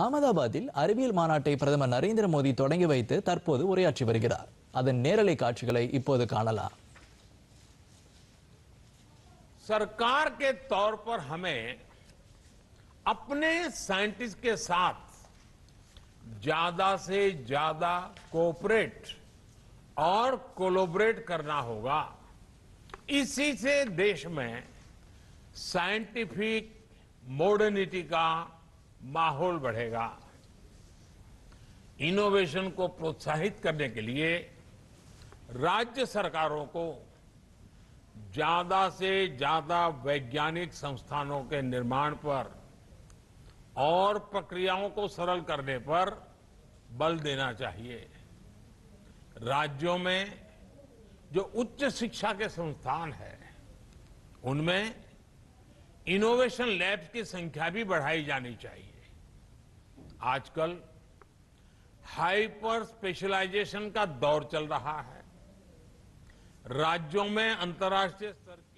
அஹமதாபாதில் அறிவியல் மாநாட்டை பிரதமர் நரேந்திர மோடி தொடங்கி வைத்து தற்போது உரையாற்றி வருகிறார். அதன் நேரலை காட்சிகளை இப்போது காணலாம். सरकार के तौर पर हमें अपने साइंटिस्ट के साथ ज्यादा से ज्यादा कोऑपरेट और कोलैबोरेट करना होगा. इसी से देश में साइंटिफिक मॉडर्निटी का माहौल बढ़ेगा. इनोवेशन को प्रोत्साहित करने के लिए राज्य सरकारों को ज्यादा से ज्यादा वैज्ञानिक संस्थानों के निर्माण पर और प्रक्रियाओं को सरल करने पर बल देना चाहिए. राज्यों में जो उच्च शिक्षा के संस्थान हैं, उनमें इनोवेशन लैब्स की संख्या भी बढ़ाई जानी चाहिए. आजकल हाइपर स्पेशलाइजेशन का दौर चल रहा है. राज्यों में अंतर्राष्ट्रीय स्तर